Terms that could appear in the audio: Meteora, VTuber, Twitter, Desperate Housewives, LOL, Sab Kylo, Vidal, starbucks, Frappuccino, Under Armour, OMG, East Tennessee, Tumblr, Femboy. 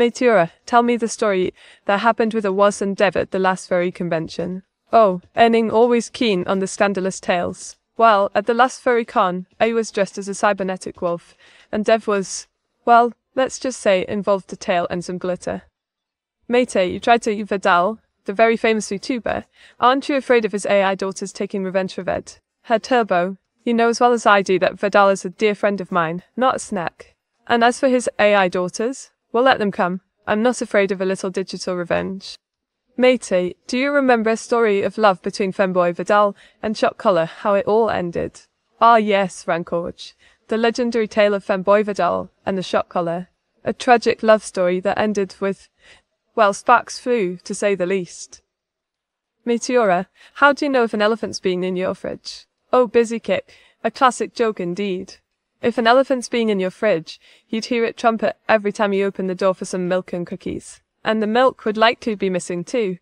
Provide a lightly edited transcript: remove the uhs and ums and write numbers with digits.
Meteora, tell me the story that happened with a was and Dev at the last furry convention. Oh, Erning, always keen on the scandalous tales. Well, at the last furry con, I was dressed as a cybernetic wolf, and Dev was, well, let's just say involved a tail and some glitter. Mate, you tried to eat Vidal, the very famous VTuber. Aren't you afraid of his AI daughters taking revenge for Ved? Her Turbo, you know as well as I do that Vidal is a dear friend of mine, not a snack. And as for his AI daughters, we'll let them come. I'm not afraid of a little digital revenge. Mate, do you remember a story of love between Femboy Vidal and Shock Collar, how it all ended? Ah yes, Rancorge, the legendary tale of Femboy Vidal and the Shock Collar. A tragic love story that ended with, well, sparks flew, to say the least. Meteora, how do you know if an elephant's been in your fridge? Oh, busy kick, a classic joke indeed. If an elephant's been in your fridge, you'd hear it trumpet every time you open the door for some milk and cookies. And the milk would likely be missing too,